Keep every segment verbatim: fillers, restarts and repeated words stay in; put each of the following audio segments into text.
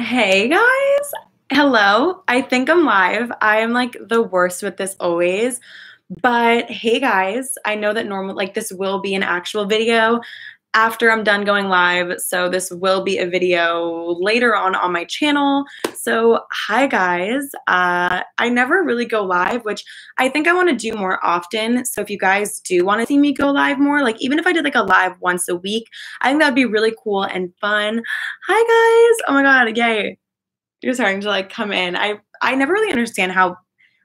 Hey guys, hello. I think I'm live. I am like the worst with this always, but hey guys, I know that normal, like this will be an actual video after I'm done going live. So this will be a video later on on my channel. So hi guys, uh, I never really go live, which I think I want to do more often. So if you guys do want to see me go live more, like even if I did like a live once a week, I think that'd be really cool and fun. Hi guys. Oh my God. Yay. You're starting to like come in. I, I never really understand how,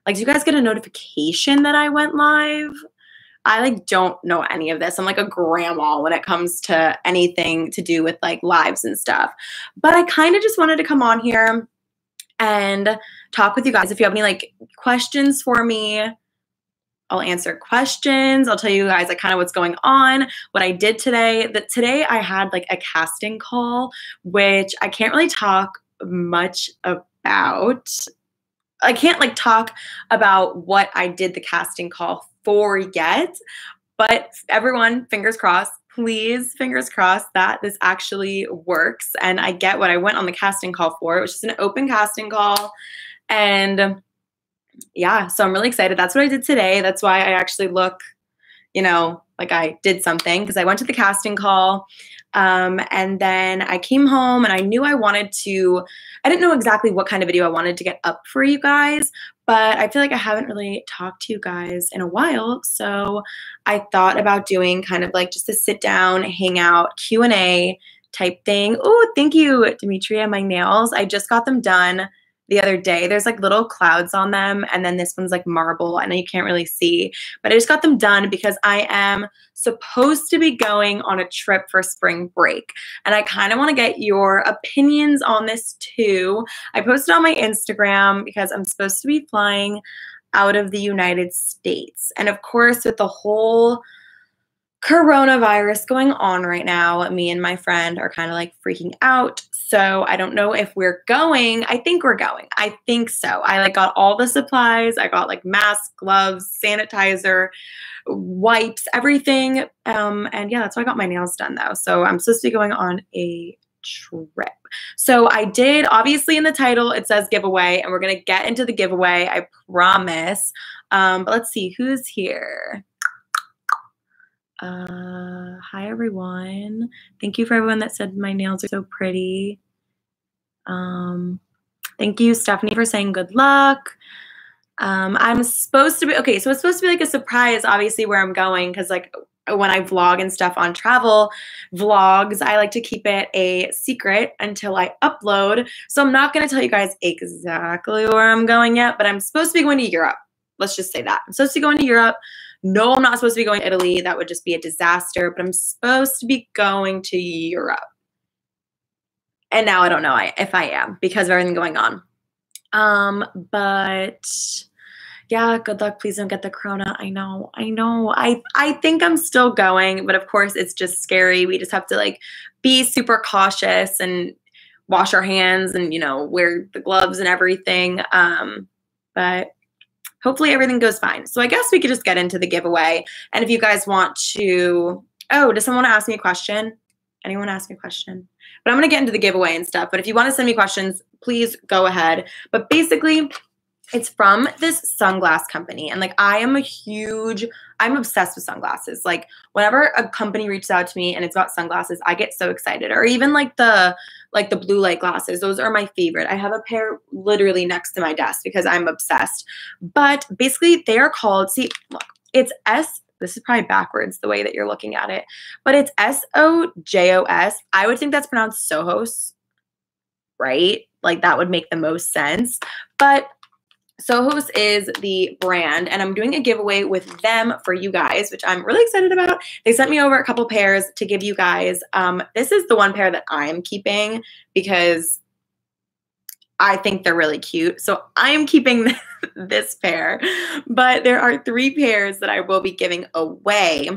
like, do you guys get a notification that I went live? I like don't know any of this. I'm like a grandma when it comes to anything to do with like lives and stuff. But I kind of just wanted to come on here and talk with you guys. If you have any like questions for me, I'll answer questions. I'll tell you guys like kind of what's going on, what I did today. That today I had like a casting call, which I can't really talk much about. I can't like talk about what I did the casting call for. for yet, but everyone, fingers crossed, please, fingers crossed that this actually works and I get what I went on the casting call for. It was just an open casting call, and yeah, so I'm really excited. That's what I did today. That's why I actually look, you know, like I did something, because I went to the casting call, um, and then I came home and I knew I wanted to, I didn't know exactly what kind of video I wanted to get up for you guys, but I feel like I haven't really talked to you guys in a while. So I thought about doing kind of like just a sit down, hang out, Q and A type thing. Oh, thank you, Demetria. My nails, I just got them done the other day. There's like little clouds on them, and then this one's like marble. I know you can't really see, but I just got them done because I am supposed to be going on a trip for spring break, and I kind of want to get your opinions on this too. I posted on my Instagram because I'm supposed to be flying out of the United States, and of course with the whole coronavirus going on right now, me and my friend are kind of like freaking out. So I don't know if we're going. I think we're going. I think so. I like got all the supplies. I got like masks, gloves, sanitizer, wipes, everything. Um, and yeah, that's why I got my nails done though. So I'm supposed to be going on a trip. So I did, obviously in the title, it says giveaway, and we're going to get into the giveaway. I promise. Um, but let's see who's here. Uh, hi everyone. Thank you for everyone that said my nails are so pretty. Um, thank you, Stephanie, for saying good luck. Um, I'm supposed to be, okay, so it's supposed to be like a surprise, obviously, where I'm going, because like when I vlog and stuff on travel vlogs, I like to keep it a secret until I upload. So I'm not going to tell you guys exactly where I'm going yet, but I'm supposed to be going to Europe. Let's just say that. I'm supposed to be going to Europe. No, I'm not supposed to be going to Italy. That would just be a disaster, but I'm supposed to be going to Europe. And now I don't know if I am because of everything going on. Um, but yeah, good luck. Please don't get the corona. I know. I know. I, I think I'm still going, but of course it's just scary. We just have to like be super cautious and wash our hands and, you know, wear the gloves and everything. Um, but hopefully everything goes fine. So I guess we could just get into the giveaway. And if you guys want to, oh, does someone ask me a question? Anyone ask me a question? But I'm going to get into the giveaway and stuff. But if you want to send me questions, please go ahead. But basically, it's from this sunglass company. And like, I am a huge, I'm obsessed with sunglasses. Like whenever a company reaches out to me and it's about sunglasses, I get so excited. Or even like the, like the blue light glasses. Those are my favorite. I have a pair literally next to my desk because I'm obsessed. But basically they are called, see, look, it's S, this is probably backwards the way that you're looking at it, but it's S O J O S. I would think that's pronounced Sojos, right? Like that would make the most sense. But Sojos is the brand, and I'm doing a giveaway with them for you guys, which I'm really excited about. They sent me over a couple pairs to give you guys. Um, this is the one pair that I'm keeping because I think they're really cute. So I'm keeping this pair, but there are three pairs that I will be giving away,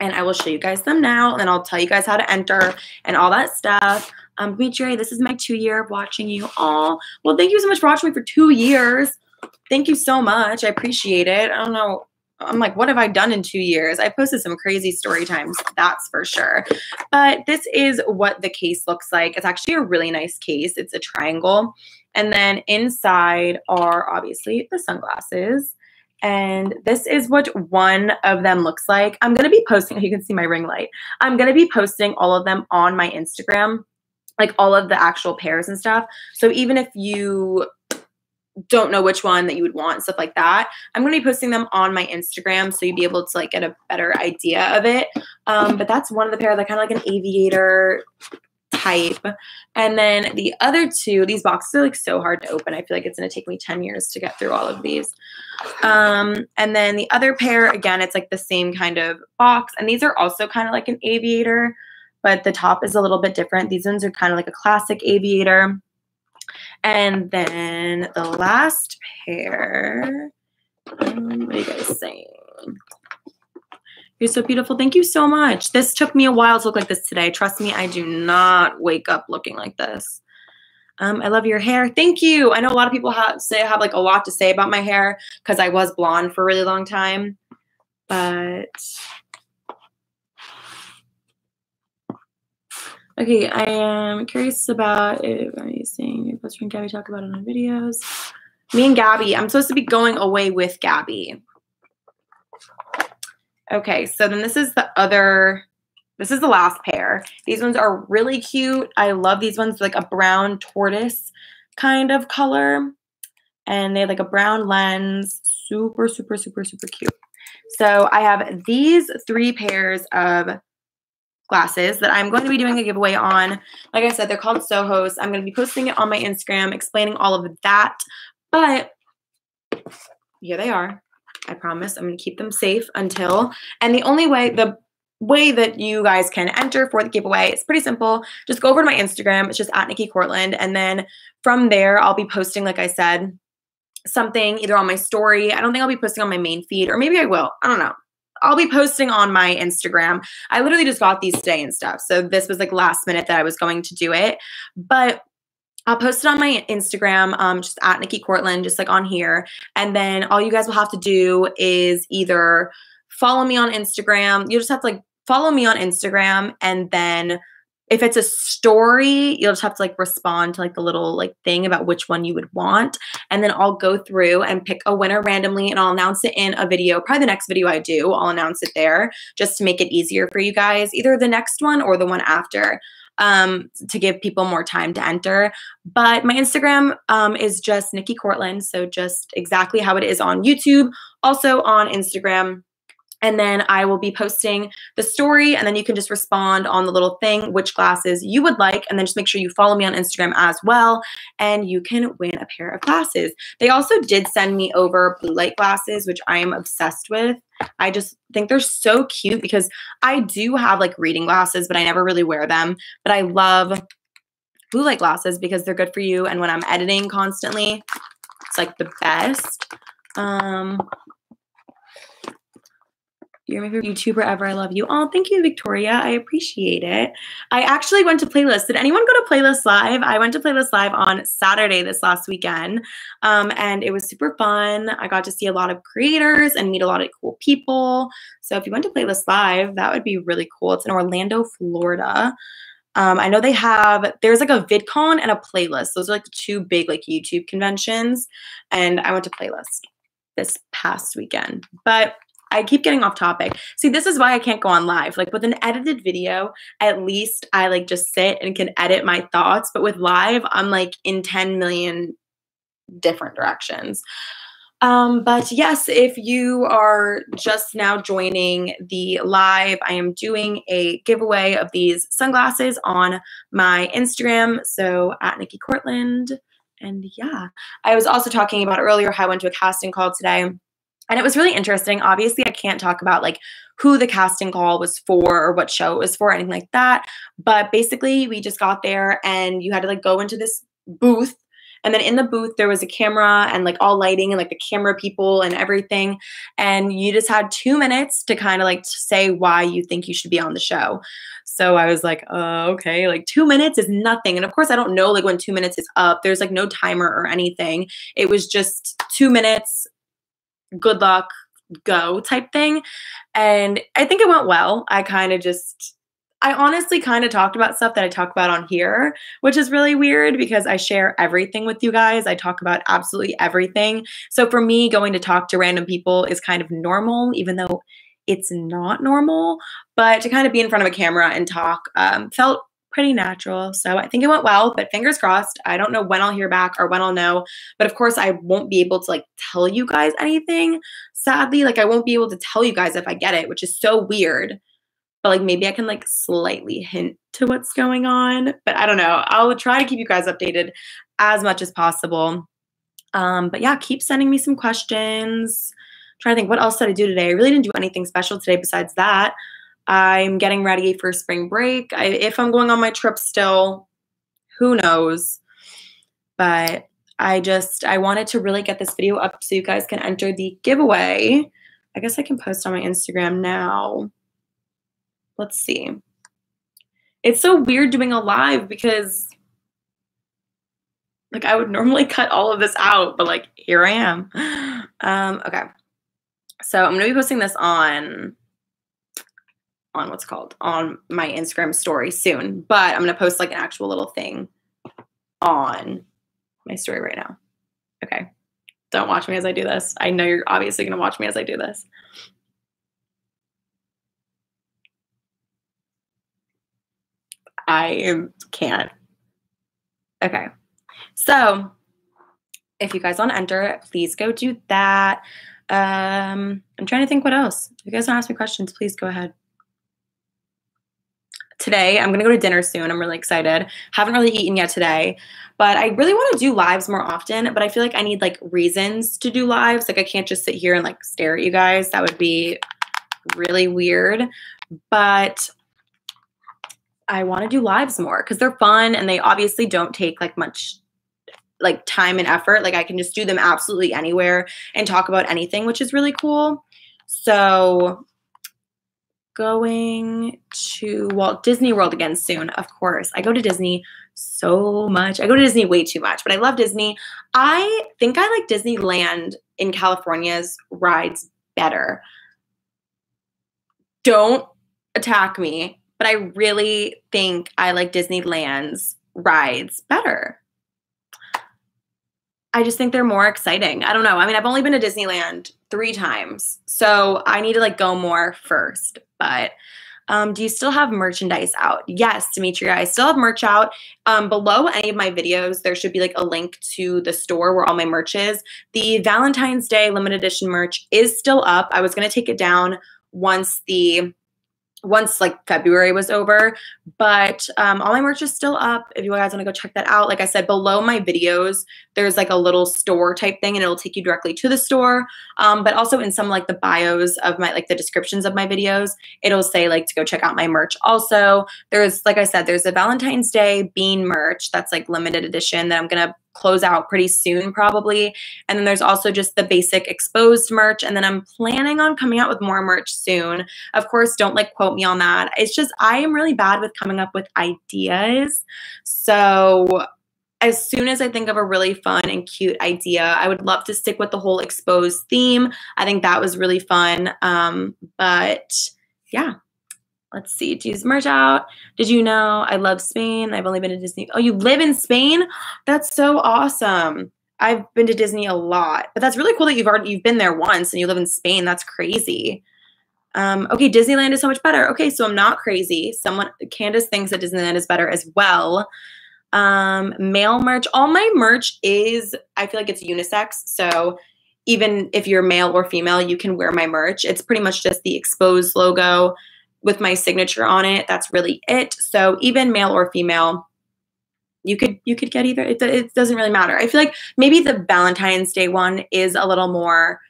and I will show you guys them now, and then I'll tell you guys how to enter and all that stuff. Um, Demetria, this is my two year of watching you all. Well, thank you so much for watching me for two years. Thank you so much. I appreciate it. I don't know. I'm like, what have I done in two years? I posted some crazy story times, that's for sure. But this is what the case looks like. It's actually a really nice case. It's a triangle. And then inside are obviously the sunglasses. And this is what one of them looks like. I'm going to be posting, you can see my ring light. I'm going to be posting all of them on my Instagram, like all of the actual pairs and stuff. So even if you don't know which one that you would want, stuff like that, I'm going to be posting them on my Instagram so you'd be able to like get a better idea of it. Um, but that's one of the pair. They're kind of like an aviator type. And then the other two, these boxes are like so hard to open. I feel like it's going to take me ten years to get through all of these. Um, and then the other pair, again, it's like the same kind of box. And these are also kind of like an aviator, but the top is a little bit different. These ones are kind of like a classic aviator. And then the last pair, um, what are you guys saying? You're so beautiful. Thank you so much. This took me a while to look like this today. Trust me, I do not wake up looking like this. Um, I love your hair. Thank you. I know a lot of people have say have like a lot to say about my hair because I was blonde for a really long time. But okay, I am curious about if I'm seeing your best friend Gabby talk about it on videos. Me and Gabby. I'm supposed to be going away with Gabby. Okay, so then this is the other, this is the last pair. These ones are really cute. I love these ones, like a brown tortoise kind of color. And they have like a brown lens. Super, super, super, super cute. So I have these three pairs of glasses that I'm going to be doing a giveaway on. Like I said, they're called SOJOS. I'm going to be posting it on my Instagram, explaining all of that. But here they are. I promise I'm going to keep them safe until, and the only way, the way that you guys can enter for the giveaway, it's pretty simple. Just go over to my Instagram. It's just at Nikki Cortland. And then from there, I'll be posting, like I said, something either on my story. I don't think I'll be posting on my main feed, or maybe I will. I don't know. I'll be posting on my Instagram. I literally just got these today and stuff. So this was like last minute that I was going to do it, but I'll post it on my Instagram, um, just at Nikki Cortland, just like on here. And then all you guys will have to do is either follow me on Instagram. You'll just have to like follow me on Instagram. And then if it's a story, you'll just have to like respond to like the little like thing about which one you would want. And then I'll go through and pick a winner randomly, and I'll announce it in a video. Probably the next video I do, I'll announce it there just to make it easier for you guys, either the next one or the one after. Um, to give people more time to enter. But my Instagram um, is just Nikki Cortland, so just exactly how it is on YouTube, also on Instagram. And then I will be posting the story, and then you can just respond on the little thing, which glasses you would like, and then just make sure you follow me on Instagram as well, and you can win a pair of glasses. They also did send me over blue light glasses, which I am obsessed with. I just think they're so cute because I do have like reading glasses, but I never really wear them. But I love blue light glasses because they're good for you. And when I'm editing constantly, it's like the best. Um, you're my favorite YouTuber ever. I love you. Oh, thank you, Victoria. I appreciate it. I actually went to Playlist. Did anyone go to Playlist Live? I went to Playlist Live on Saturday this last weekend, um, and it was super fun. I got to see a lot of creators and meet a lot of cool people. So if you went to Playlist Live, that would be really cool. It's in Orlando, Florida. Um, I know they have, there's like a VidCon and a Playlist. Those are like the two big like YouTube conventions, and I went to Playlist this past weekend. But I keep getting off topic. See, this is why I can't go on live. Like with an edited video, at least I like just sit and can edit my thoughts. But with live, I'm like in ten million different directions. Um, but yes, if you are just now joining the live, I am doing a giveaway of these sunglasses on my Instagram. So at Nikki Cortland. And yeah, I was also talking about earlier how I went to a casting call today. And it was really interesting. Obviously, I can't talk about like who the casting call was for or what show it was for, anything like that. But basically, we just got there and you had to like go into this booth. And then in the booth, there was a camera and like all lighting and like the camera people and everything. And you just had two minutes to kind of like say why you think you should be on the show. So I was like, uh, okay, like two minutes is nothing. And of course, I don't know like when two minutes is up. There's like no timer or anything. It was just two minutes. Good luck, go type thing. And I think it went well. I kind of just, I honestly kind of talked about stuff that I talk about on here, which is really weird because I share everything with you guys. I talk about absolutely everything. So for me, going to talk to random people is kind of normal, even though it's not normal. But to kind of be in front of a camera and talk um, felt pretty natural. So I think it went well, but fingers crossed. I don't know when I'll hear back or when I'll know. But of course, I won't be able to like tell you guys anything. Sadly, like I won't be able to tell you guys if I get it, which is so weird. But like maybe I can like slightly hint to what's going on. But I don't know. I'll try to keep you guys updated as much as possible. Um, but yeah, keep sending me some questions. I'm trying to think, what else did I do today? I really didn't do anything special today besides that. I'm getting ready for spring break. I, if I'm going on my trip still, who knows? But I just, I wanted to really get this video up so you guys can enter the giveaway. I guess I can post on my Instagram now. Let's see. It's so weird doing a live because like I would normally cut all of this out, but like here I am. Um, okay. So I'm going to be posting this on, on what's called on my Instagram story soon, but I'm going to post like an actual little thing on my story right now. Okay. Don't watch me as I do this. I know you're obviously going to watch me as I do this. I can't. Okay. So if you guys want to enter, please go do that. Um, I'm trying to think what else. If you guys want to ask me questions, please go ahead. Today, I'm going to go to dinner soon. I'm really excited. Haven't really eaten yet today. But I really want to do lives more often. But I feel like I need like reasons to do lives. Like I can't just sit here and like stare at you guys. That would be really weird. But I want to do lives more because they're fun and they obviously don't take like much like time and effort. Like I can just do them absolutely anywhere and talk about anything, which is really cool. So going to Walt Disney World again soon, of course. I go to Disney so much. I go to Disney way too much, but I love Disney. I think I like Disneyland in California's rides better. Don't attack me. But I really think I like Disneyland's rides better. I just think they're more exciting. I don't know. I mean, I've only been to Disneyland three times, so I need to like go more first. But um, do you still have merchandise out? Yes, Demetria, I still have merch out. Um, below any of my videos, there should be like a link to the store where all my merch is. The Valentine's Day limited edition merch is still up. I was going to take it down once the Once like February was over, but um, all my merch is still up. If you guys want to go check that out, like I said, below my videos, there's like a little store type thing and it'll take you directly to the store. Um, but also in some like the bios of my, like the descriptions of my videos, it'll say like to go check out my merch. Also there's, like I said, there's a Valentine's Day Bean merch that's like limited edition that I'm going to close out pretty soon probably. And then there's also just the basic exposed merch. And then I'm planning on coming out with more merch soon. Of course, don't like quote me on that. It's just, I am really bad with coming up with ideas. So as soon as I think of a really fun and cute idea, I would love to stick with the whole exposed theme. I think that was really fun. Um, but yeah. Let's see. Do you use merch out? Did you know I love Spain? I've only been to Disney. Oh, you live in Spain? That's so awesome. I've been to Disney a lot. But that's really cool that you've already you've been there once and you live in Spain. That's crazy. Um, okay, Disneyland is so much better. Okay, so I'm not crazy. Someone Candace thinks that Disneyland is better as well. Um, male merch. All my merch is, I feel like it's unisex. So even if you're male or female, you can wear my merch. It's pretty much just the exposed logo with my signature on it. That's really it. So even male or female, you could you could get either. It, it doesn't really matter. I feel like maybe the Valentine's Day one is a little more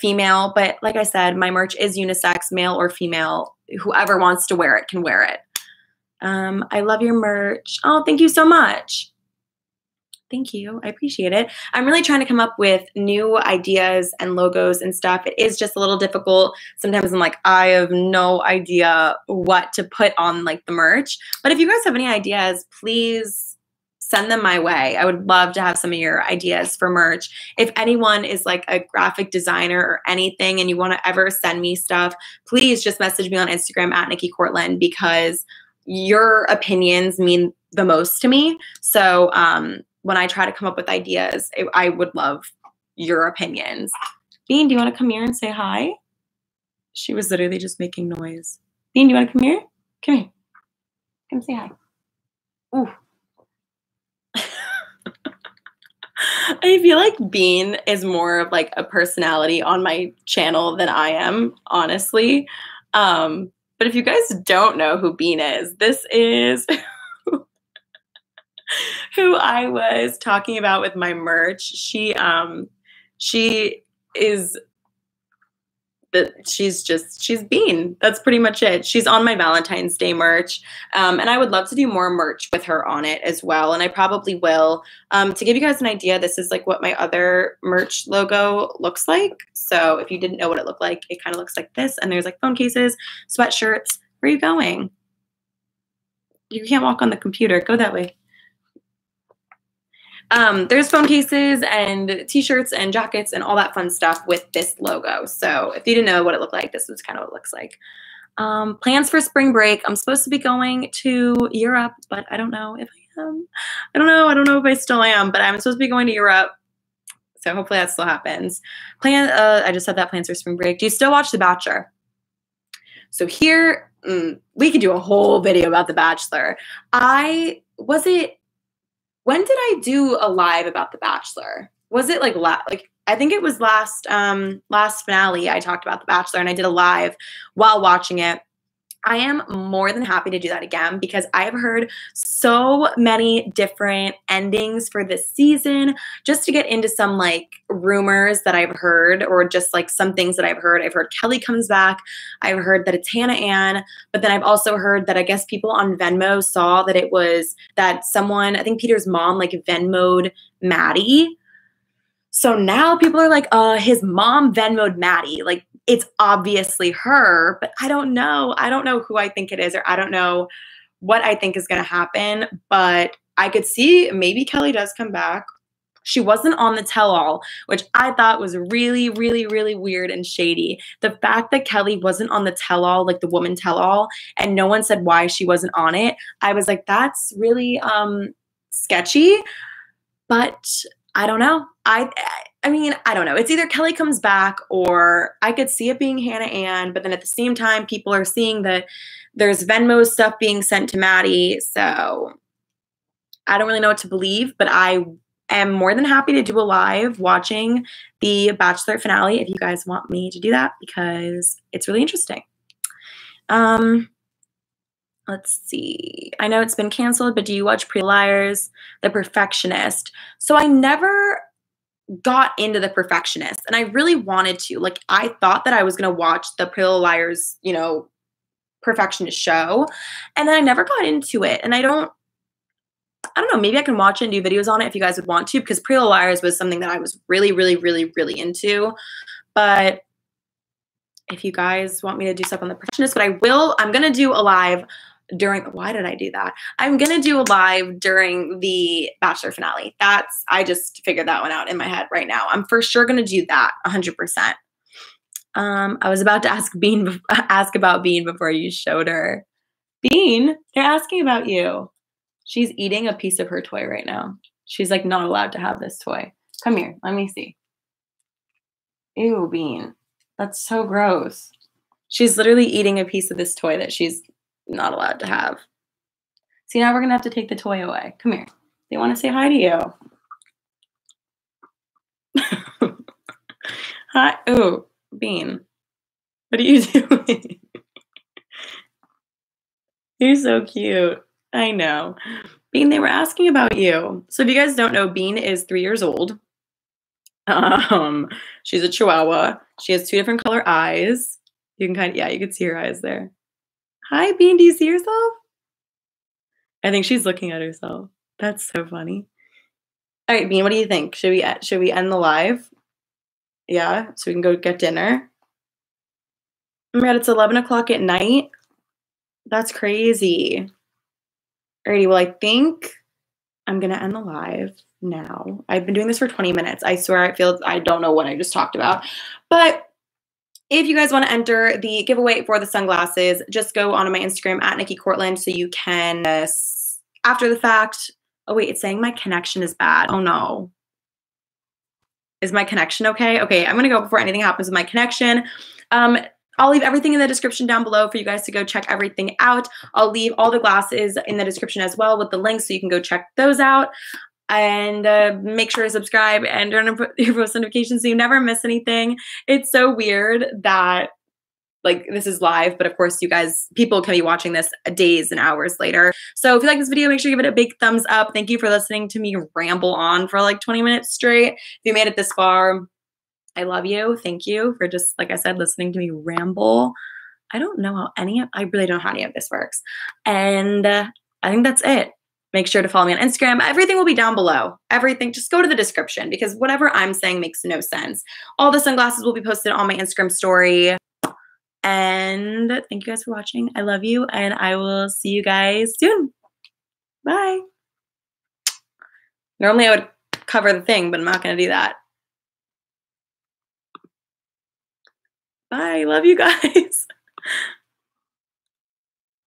female, but like I said, my merch is unisex, male or female. Whoever wants to wear it can wear it. Um, I love your merch. Oh, thank you so much. Thank you. I appreciate it. I'm really trying to come up with new ideas and logos and stuff. It is just a little difficult. Sometimes I'm like, I have no idea what to put on like the merch. But if you guys have any ideas, please send them my way. I would love to have some of your ideas for merch. If anyone is like a graphic designer or anything and you want to ever send me stuff, please just message me on Instagram at Nikki Cortland, because your opinions mean the most to me. So um, when I try to come up with ideas, it, I would love your opinions. Bean, do you want to come here and say hi? She was literally just making noise. Bean, do you want to come here? Come here. Come say hi. Ooh. I feel like Bean is more of like a personality on my channel than I am, honestly. Um, but if you guys don't know who Bean is, this is who I was talking about with my merch. She, um, she is, she's just, she's Bean. That's pretty much it. She's on my Valentine's Day merch. Um, and I would love to do more merch with her on it as well. And I probably will. Um, to give you guys an idea, this is like what my other merch logo looks like. So if you didn't know what it looked like, it kind of looks like this. And there's like phone cases, sweatshirts. Where are you going? You can't walk on the computer. Go that way. Um, there's phone cases and t-shirts and jackets and all that fun stuff with this logo. So if you didn't know what it looked like, this is kind of what it looks like. Um, plans for spring break. I'm supposed to be going to Europe, but I don't know if I am. I don't know. I don't know if I still am, but I'm supposed to be going to Europe. So hopefully that still happens. Plan. Uh, I just said that, plans for spring break. Do you still watch The Bachelor? So here, mm, we could do a whole video about The Bachelor. I, was it, when did I do a live about The Bachelor? Was it like, la like I think it was last um, last finale I talked about The Bachelor, and I did a live while watching it. I am more than happy to do that again, because I've heard so many different endings for this season, just to get into some like rumors that I've heard, or just like some things that I've heard. I've heard Kelly comes back. I've heard that it's Hannah Ann, but then I've also heard that I guess people on Venmo saw that it was that someone, I think Peter's mom, like Venmo'd Maddie. So now people are like, uh, his mom Venmo'd Maddie. Like, it's obviously her, but I don't know. I don't know who I think it is, or I don't know what I think is going to happen, but I could see maybe Kelly does come back. She wasn't on the tell-all, which I thought was really, really, really weird and shady. The fact that Kelly wasn't on the tell-all, like the woman tell-all, and no one said why she wasn't on it, I was like, that's really um, sketchy, but I don't know. I, I mean, I don't know. It's either Kelly comes back, or I could see it being Hannah Ann, but then at the same time, people are seeing that there's Venmo stuff being sent to Maddie, so I don't really know what to believe, but I am more than happy to do a live watching the Bachelor finale if you guys want me to do that, because it's really interesting. Um... Let's see. I know it's been canceled, but do you watch Pretty Little Liars, The Perfectionist? So I never got into The Perfectionist, and I really wanted to. Like, I thought that I was going to watch the Pretty Little Liars, you know, Perfectionist show, and then I never got into it. And I don't, I don't know, maybe I can watch it and do videos on it if you guys would want to, because Pretty Little Liars was something that I was really, really, really, really into. But if you guys want me to do stuff on The Perfectionist, but I will, I'm going to do a live during, why did I do that? I'm going to do a live during the Bachelor finale. That's, I just figured that one out in my head right now. I'm for sure going to do that one hundred percent. Um, I was about to ask Bean, ask about Bean before you showed her. Bean, they're asking about you. She's eating a piece of her toy right now. She's like not allowed to have this toy. Come here. Let me see. Ew, Bean. That's so gross. She's literally eating a piece of this toy that she's not allowed to have. See, now we're going to have to take the toy away. Come here. They want to say hi to you. Hi. Ooh, Bean. What are you doing? You're so cute. I know. Bean, they were asking about you. So if you guys don't know, Bean is three years old. Um, she's a Chihuahua. She has two different color eyes. You can kind of, yeah, you can see her eyes there. Hi, Bean, do you see yourself? I think she's looking at herself. That's so funny. All right, Bean, what do you think? Should we, should we end the live? Yeah, so we can go get dinner. Oh my God, it's eleven o'clock at night. That's crazy. Alrighty, well, I think I'm going to end the live now. I've been doing this for twenty minutes. I swear I feel I don't know what I just talked about. But if you guys want to enter the giveaway for the sunglasses, just go onto my Instagram at Nikki Cortland so you can, uh, after the fact. Oh, wait, it's saying my connection is bad. Oh, no. Is my connection okay? Okay, I'm going to go before anything happens with my connection. Um, I'll leave everything in the description down below for you guys to go check everything out. I'll leave all the glasses in the description as well with the links so you can go check those out. And uh, make sure to subscribe and turn on your post notifications so you never miss anything. It's so weird that, like, this is live, but of course you guys, people can be watching this days and hours later. So if you like this video, make sure you give it a big thumbs up. Thank you for listening to me ramble on for like twenty minutes straight. If you made it this far, I love you. Thank you for just, like I said, listening to me ramble. I don't know how any of, I really don't know how any of this works. And uh, I think that's it. Make sure to follow me on Instagram. Everything will be down below. Everything. Just go to the description because whatever I'm saying makes no sense. All the sunglasses will be posted on my Instagram story. And thank you guys for watching. I love you. And I will see you guys soon. Bye. Normally I would cover the thing, but I'm not going to do that. Bye. Love you guys.